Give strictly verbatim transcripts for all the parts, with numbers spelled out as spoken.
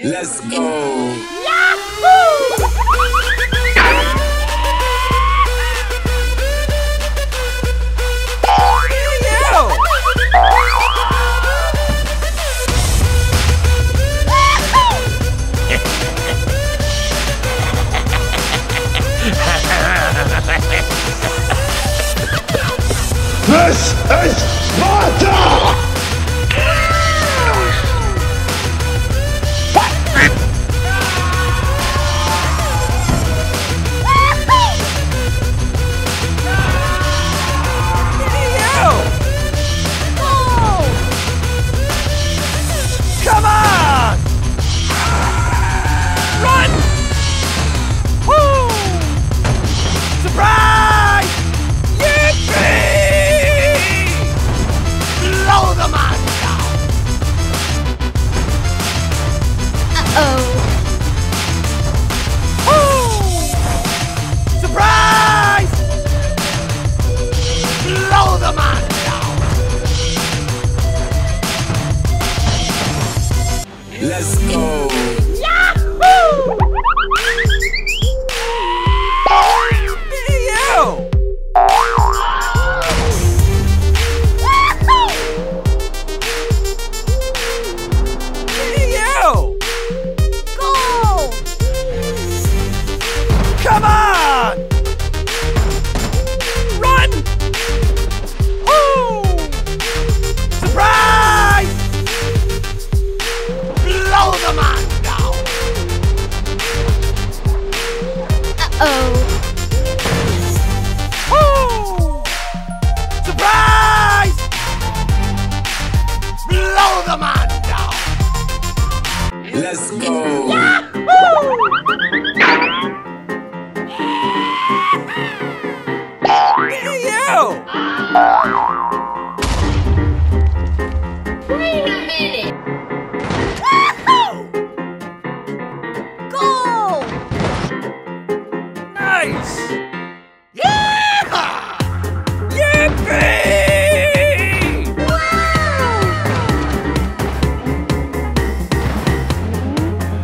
Let's go! Yahoo! This is Sparta! Let's go! Yahoo! Video! Yahoo! Video! Go! Come on! Run! Woo! Surprise! Blow the man down! Uh-oh. Woo! Surprise! Blow the man down! Let's go! Yahoo! Video!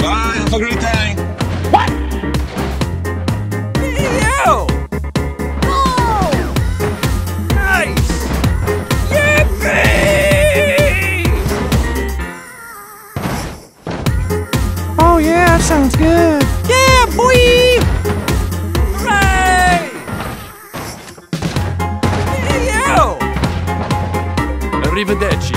Have a great day! What? Yo! Oh! Nice! Yippee! Oh yeah, that sounds good! Yeah, boy! Hooray! Yo! Arrivederci! Arrivederci.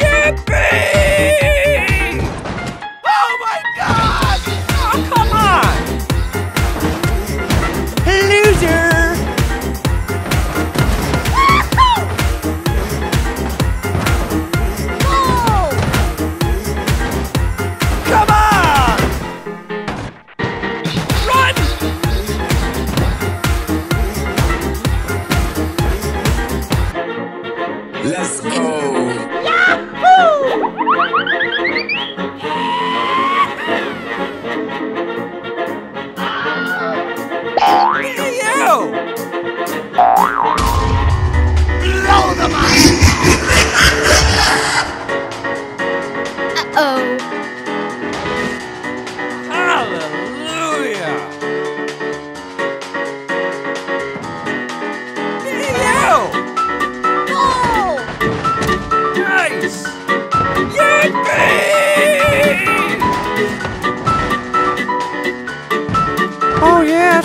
Yeah!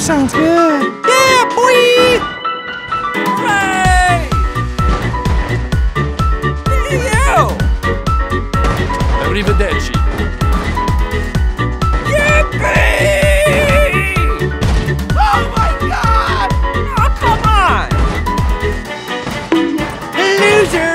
sounds good. Yeah, boy! Hooray! Yo! Arrivederci. Yippee! Oh my god! Oh, come on! Loser!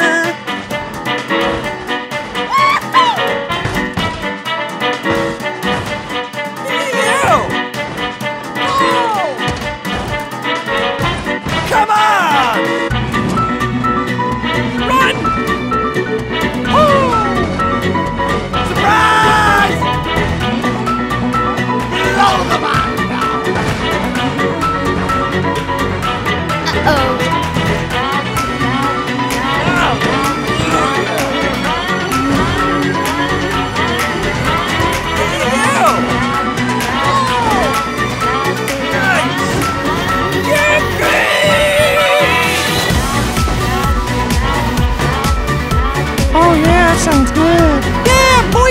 Sounds good. Yeah, boy!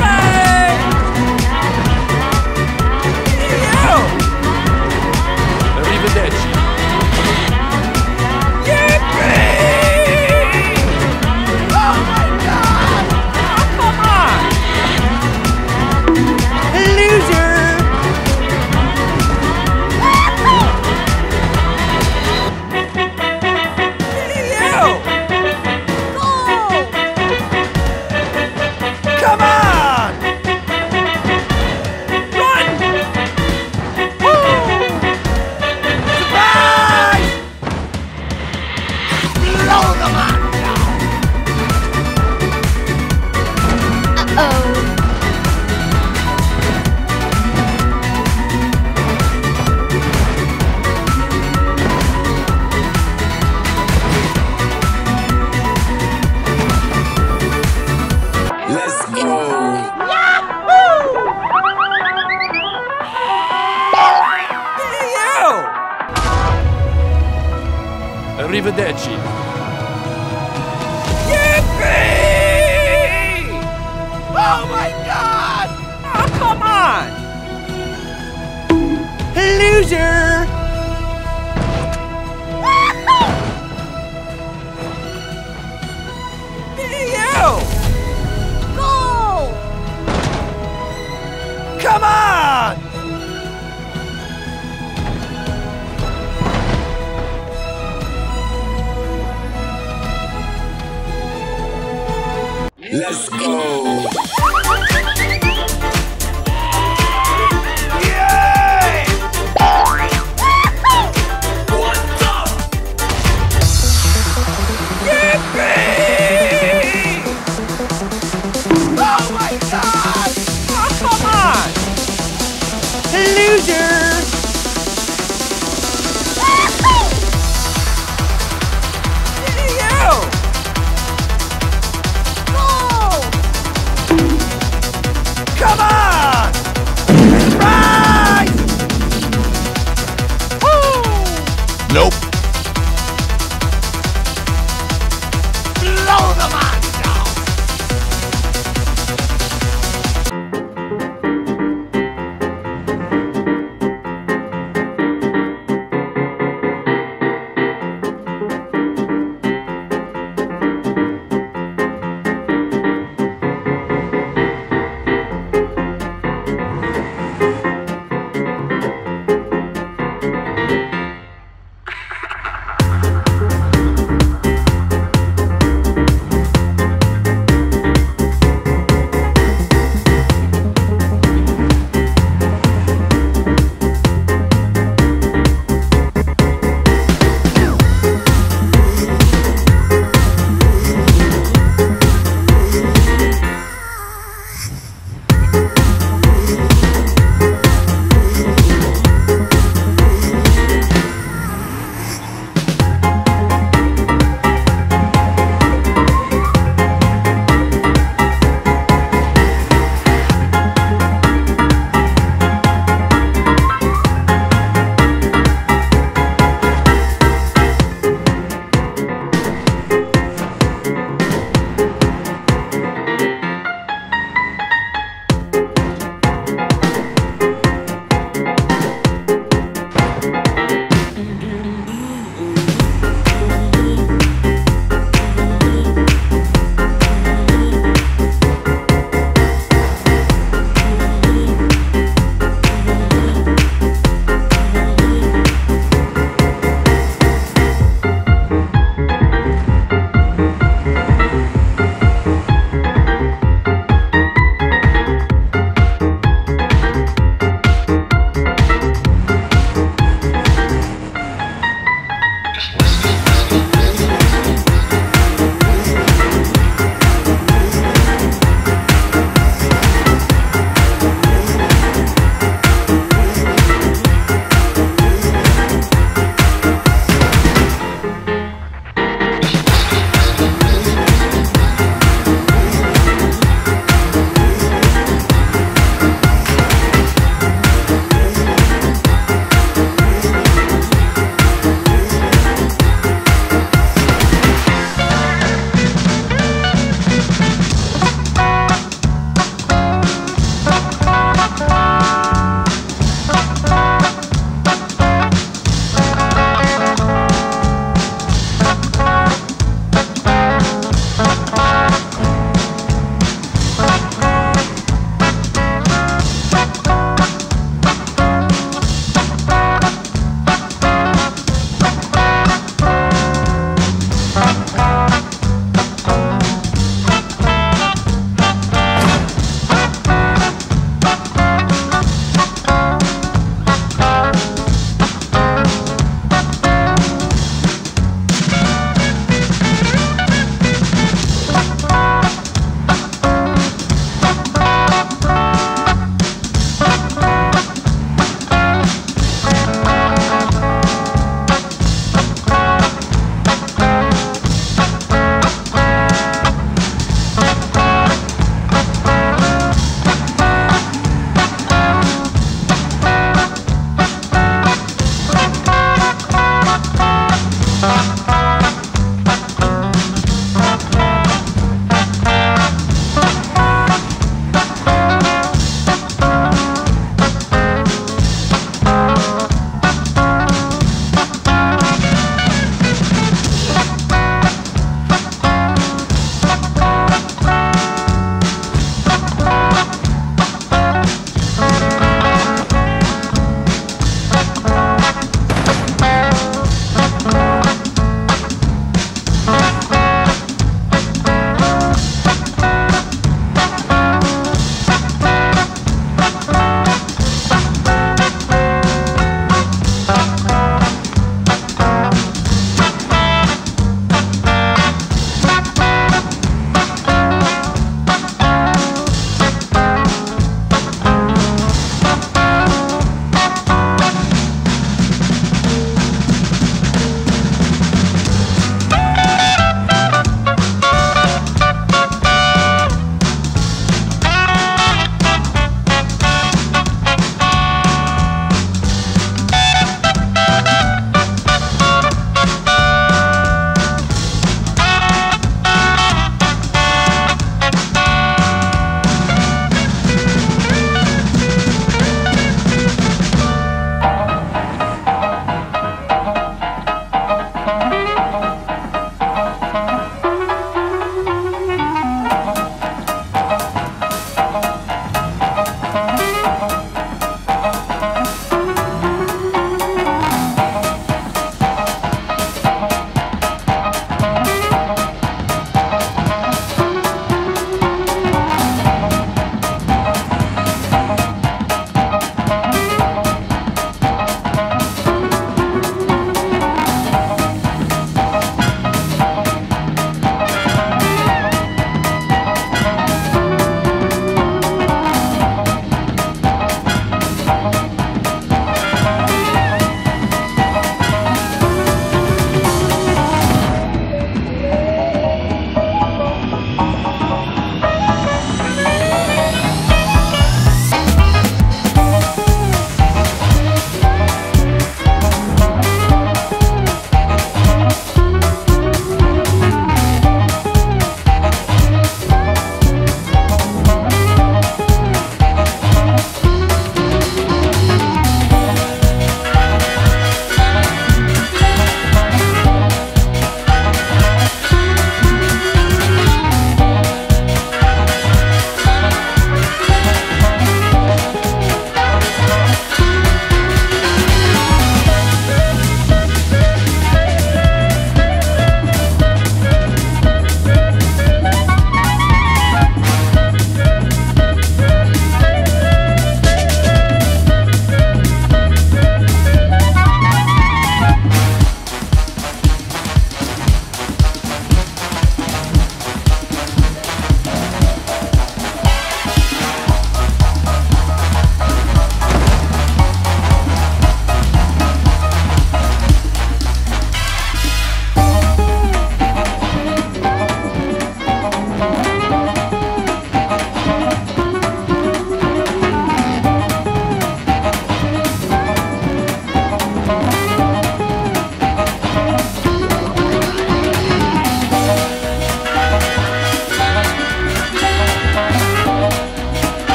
Hey! Yo! Arrivederci. Yippee! Oh my god! Oh, come on! Loser! Yo! Come on! Run! Woo! Surprise! Blow them up! Arrivederci. Yippee! Oh my god! Oh, come on! Loser! Yo! Goal! Come on! Let's go!